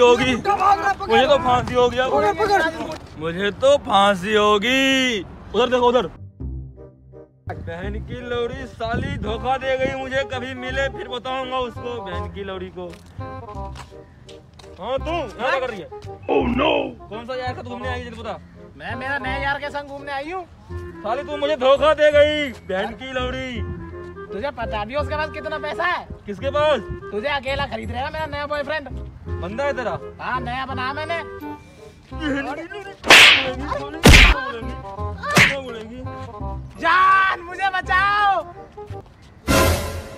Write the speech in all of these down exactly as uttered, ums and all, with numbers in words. होगी, मुझे तो फांसी होगी, मुझे तो फांसी होगी। उधर देखो, उधर बहन की लौड़ी साली धोखा दे गई मुझे। कभी मिले फिर बताऊंगा उसको, बहन की लौड़ी को। हाँ तू क्या कर रही है? ओह नो, कौन सा यार का घूमने आई है? पता मैं मेरा नया यार के संग घूमने आई हूँ। साली तू मुझे धोखा दे गई, बहन की लौड़ी। तुझे पता भी उसके पास कितना पैसा है? किसके पास? तुझे अकेला खरीद रहेगा मेरा नया बॉयफ्रेंड। बंदा है तेरा? हाँ, नया बनाया मैंने। जान मुझे बचाओ,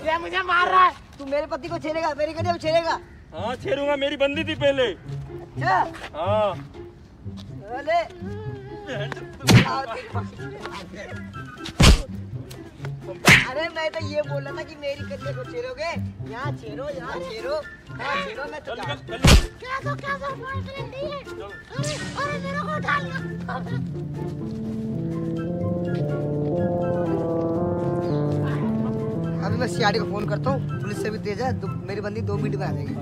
ये मुझे मार रहा है। तू मेरे पति को छेड़ेगा? मेरी गली को छेड़ेगा? हाँ छेड़ूंगा, मेरी बंदी थी पहले। अच्छा हाँ, अरे अरे मैं तो ये बोल रहा था कि मेरी कन्या को छेड़ोगे, यहाँ छेड़ो, यहाँ छेड़ो, यहाँ छेड़ो। मैं तो क्या तो क्या तो बॉयफ्रेंड नहीं है। अरे अरे मेरे को उठा लिया। अभी मैं सीआईडी को फोन करता हूँ, पुलिस से भी तेज है, मेरी बंदी दो मिनट में आ जाएगी।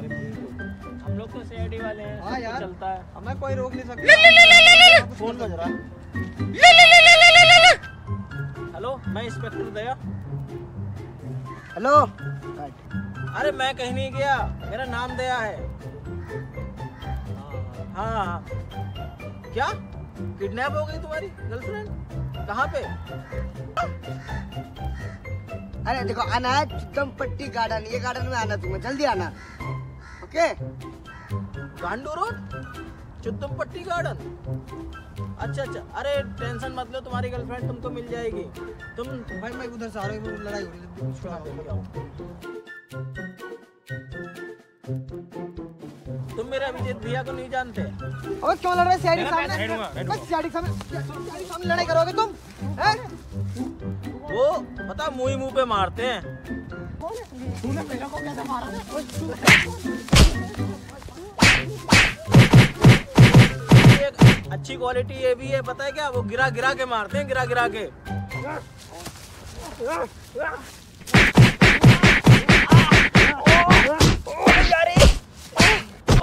हम लोग तो सीआईडी वाले हैं। हाँ यार, चलता है, हमें कोई रोक नहीं सकता। फोन बज रहा है। हेलो, मैं इंस्पेक्टर दया। हेलो। अरे मैं कहीं नहीं गया, मेरा नाम दया है। हाँ हाँ, क्या किडनैप हो गई तुम्हारी गर्लफ्रेंड? कहाँ पे? अरे देखो, आना है चितमपट्टी गार्डन, ये गार्डन में आना, तुम्हें जल्दी आना। ओके, गांडू रोड चितमपट्टी गार्डन। अच्छा अच्छा, अरे टेंशन मत लो, तुम्हारी गर्लफ्रेंड तुमको मिल जाएगी। तुम भाई मैं उधर से आ रहा हूं, लड़ाई हो रही है, छोड़ा आओ। तुम मेरा अभिजीत भैया को नहीं जानते? अबे क्यों लड़ रहे सीआईडी सामने? बस सीआईडी सामने, सीआईडी सामने लड़ाई करोगे तुम? हैं वो पता मुंह मुंह पे मारते हैं। तूने मेरे को कैसे मारा? अच्छी क्वालिटी ये भी है, पता है क्या, वो गिरा गिरा के मारते हैं, गिरा गिरा के।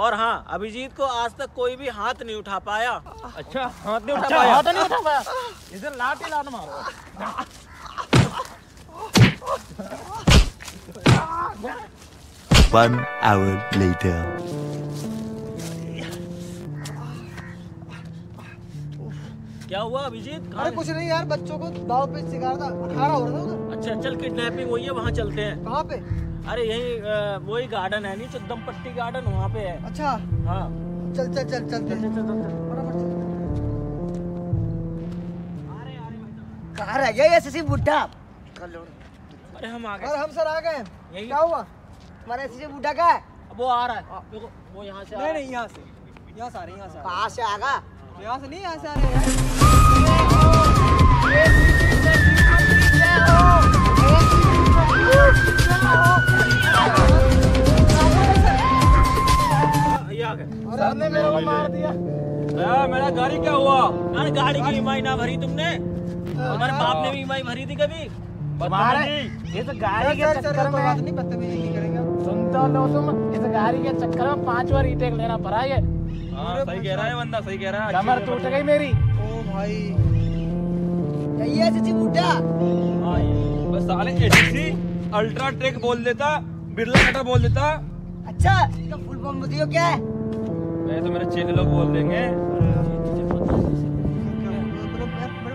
और हाँ, अभिजीत को आज तक कोई भी हाथ नहीं उठा पाया। अच्छा, हाथ नहीं उठा अच्छा, पाया हाथ नहीं उठा पाया इधर लात ही लात मारो। One hour later. क्या हुआ अभिजीत? अरे कुछ नहीं यार, बच्चों को दाव पे सिखा रहा था, खा रहा हो रहा था। अच्छा चल, किडनैपिंग हुई है, वहाँ चलते हैं। कहाँ पे? अरे यही वही गार्डन है, नहीं चितमपट्टी गार्डन, वहाँ पे है। अच्छा हाँ, चल चल चल चल चल चल बराबर चल। अरे अरे कहाँ रह गया ये सीसी बुड्ढा? अरे हम आ गए। अरे हम सर आ गए। क्या हुआ तुम्हारे सीसी बुड्ढा का? वो आ रहा है, वो यहाँ से। नहीं नहीं, यहाँ से, यहाँ से आ रही, यहाँ से। कहाँ से आ गया? यहाँ से नहीं, यहाँ से आ रहे हैं। मेरा गाड़ी क्या हुआ? अरे गाड़ी की ईएमआई ना भरी तुमने, तुम्हारे बाप ने भी ईएमआई भरी थी कभी? ये तो गाड़ी के चक्कर में बात नहीं, बदतमीजी करेंगे। सुनता लो तुम, इस गाड़ी के चक्कर में पांच बार ईटेक लेना पड़ा ये। हाँ, सही कह रहा है बंदा, सही कह रहा है। कमर टूट गई मेरी। ओ भाई, ये ऐसी बूटा। हाँ बस साले एटीसी अल्ट्रा ट्रेक बोल देता, बिरला कटा बोल देता। अच्छा इसका फुल फॉर्म बताइयो क्या है? मैं तो मेरे चेले लोग बोल देंगे।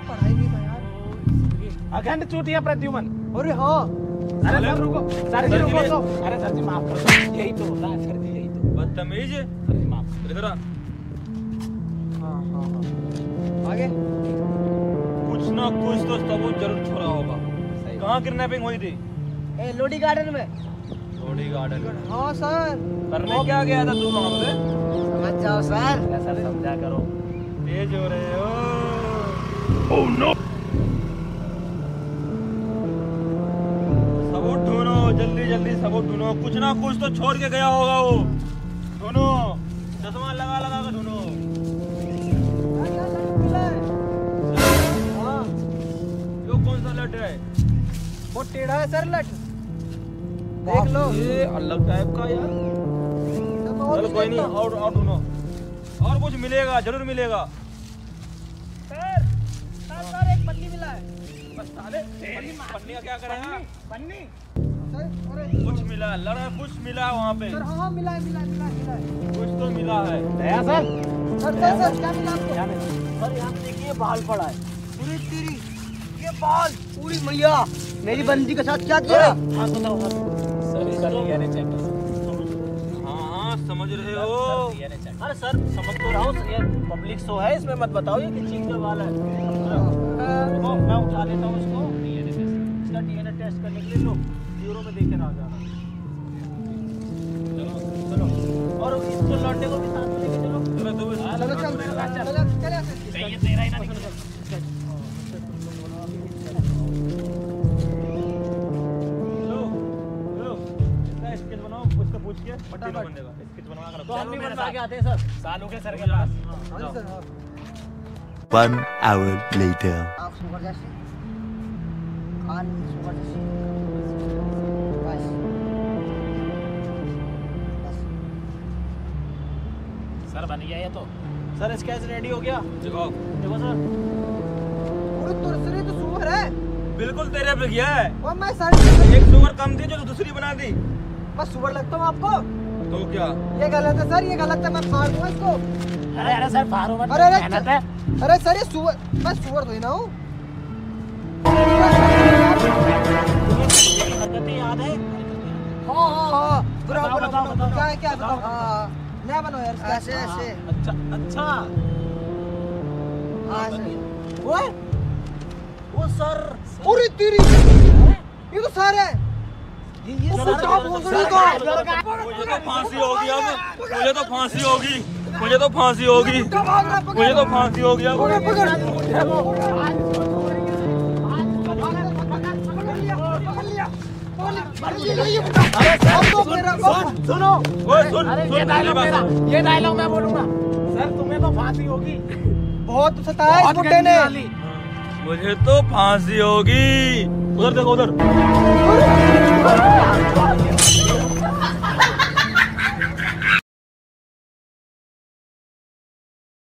पढ़ाई नहीं था यार। अखंड चूटिया प्रद्युमन। अरे हाँ, अरे सर रुको, सर जी रुको तो। अरे सर जी माफ करो, यही तो होता है सर जी, यही तो बदतमीज। इधर आ। हाँ हाँ हाँ, आगे कुछ ना कुछ तो सबूत जरूर छोड़ा होगा। कहाँ किडनैपिंग हुई थी? ए लोडी गार्डन में। लोडी गार्डन? हाँ सर। करने क्या गया था तुम वहाँ पे? समझ जाओ सर। सर समझा करो, तेज हो रहे हो। ओह नो, सबूत ढूंढो जल्दी जल्दी, सबूत ढूंढो। कुछ ना कुछ तो छोड़ के गया होगा वो, ढूंढो। चश्मा लगा लगा कर ढूंढो। हाँ यो कौन सा लट है? वो टेढ़ा है सर लट, देख लो। ये अलग टाइप का यार। और कोई नहीं, और और दोनों और कुछ मिलेगा, जरूर मिलेगा। सर सर सर एक पन्नी मिला है। बस साले पन्नी का क्या करेगा? पन्नी कुछ मिला, लड़ा कुछ मिला वहाँ पे। सर हाँ मिला है, मिला है, मिला है, मिला है। कुछ तो मिला है। नया सर सर सर सर क्या मिला आपको? सर यहाँ देखिए बाल पड़ा है। पूरी तेरी ये बाल पूरी मैया मेरी बंदी के साथ क्या किया? हाँ बताओ सर इसका समझ रहे हो? अरे सर समझ तो रहा हूँ, ये पब्लिक शो है, इसमें मत बताओ ये कि चीज का वाला है। तो मैं उठा लेता हूँ इसको, डीएनए टेस्ट, इसका डीएनए टेस्ट करने के लिए लो ब्यूरो में देख के ना जाना। चलो चलो और इसको लौटे को भी साथ में लेके चलो। चलो दो चलो चल चल चल चल ये तेरा ही ना निकल। बंदेगा बनवा कर तो हम भी बनवा के आते हैं सर, सालों के सर के पास। हां सर one hour later आप सुपर जैसी खान सुपर जैसी बस सर बन गया ये तो। सर स्केच रेडी हो गया, देखो देखो सर। और तो सर ये तो सुपर है, बिल्कुल तेरे पे गया है। और मैं सर एक सुपर कम थी जो दूसरी बना दी। बस सुपर लगता हूँ आपको तो क्या? ये गलत है सर, ये गलत है, मैं फाड़ दूंगा इसको। अरे अरे सर फाड़ो मत, अरे गलत है। अरे सर ये सुवर, मैं सुवर थोड़ी ना हूँ। हरकतें याद है? हाँ हाँ हाँ बुरा बुरा बताओ क्या है, क्या बताओ? हाँ नया बनो यार, ऐसे ऐसे अच्छा अच्छा हाँ सर। वो वो सर उरी तेरी ये तो सर है। मुझे तो फांसी होगी अब, मुझे तो फांसी होगी, मुझे तो फांसी होगी, मुझे तो फांसी होगी अब। सुनो ये डायलॉग मैं बोलूंगा सर, तुम्हें तो फांसी होगी। बहुत सताया मुंडे ने, मुझे तो फांसी होगी। उधर देखो उधर।